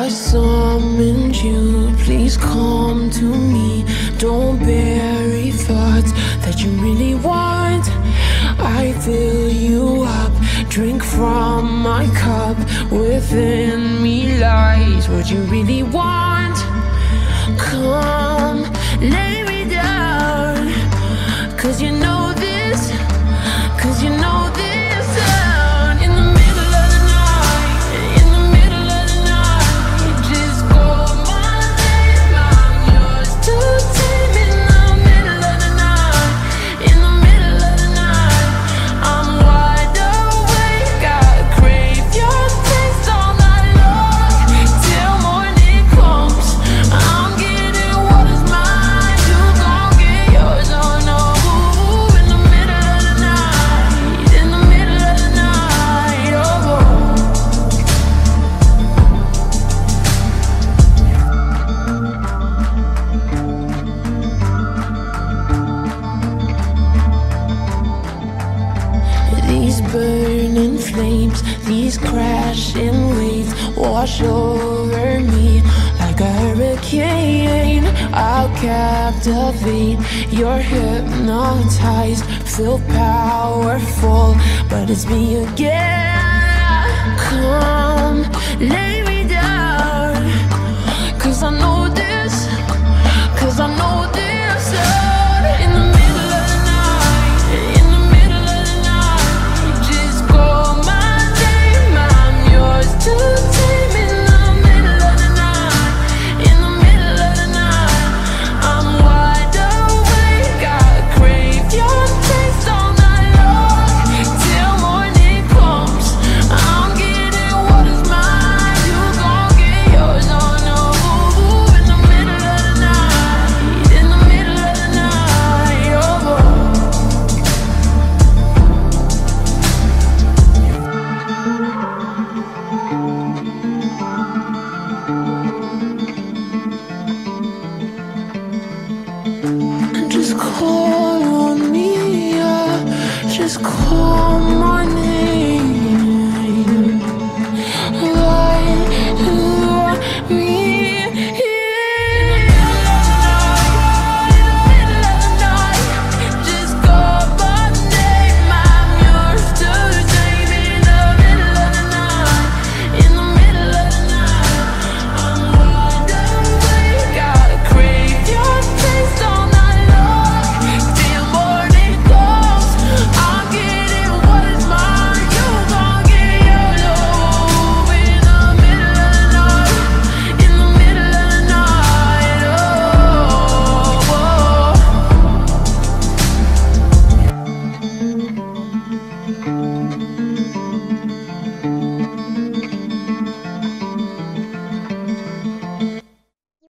I summoned you, please come to me. Don't bury thoughts that you really want. I fill you up, drink from my cup. Within me lies what you really want. Come, lay me down, 'cause you know this, 'cause you know this. Burning flames, these crashing waves wash over me like a hurricane. I'll captivate, you're hypnotized, feel powerful, but it's me again. Come, lay me down, 'cause I know this, 'cause I know this. In the middle of the night, to just call on me, yeah. Just call my